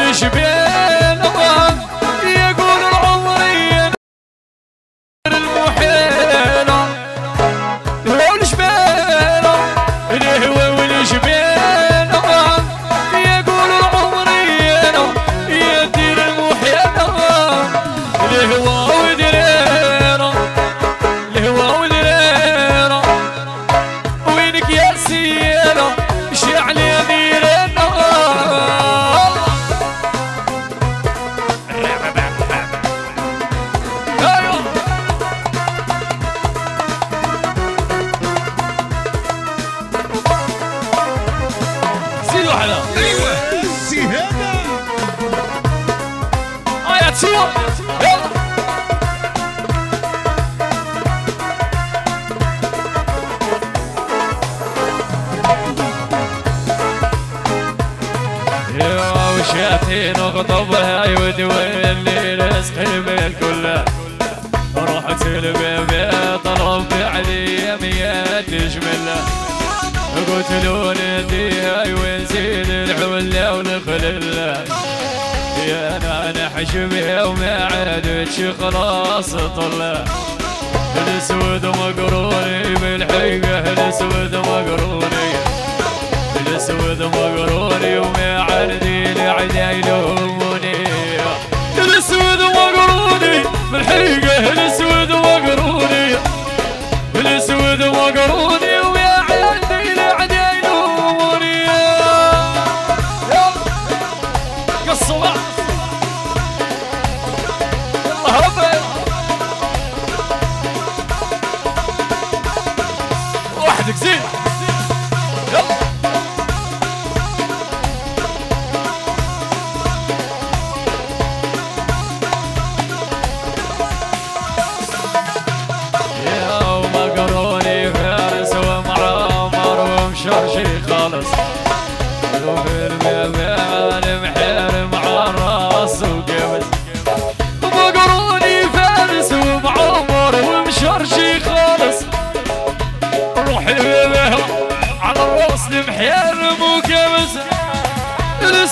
يبلش بين ظهر يقول العمري المحينة ولش بينه الهوى ولش بين ظهر يقول العمري يدير المحينة الهوى ودريرة الهوى ودريرة وينك يا سيرة شعل يمينة شاتين وغضبها يودوين لي رزق الميل كله روحت البيبي طلب علي ميات جمله قتلوا نديها ونزيد الحله والخلله يا انا نحجمها وما عادتش خلاص طله الاسود مقروني بالحقه الاسود مقروني الاسود مقروني وما عندي عداي لهموني الاسود مقروني بالحقه الاسود مقروني الاسود مقروني ويا عندي العداي لهموني قصوا وحدك زين على الراس المحيار مو كبس.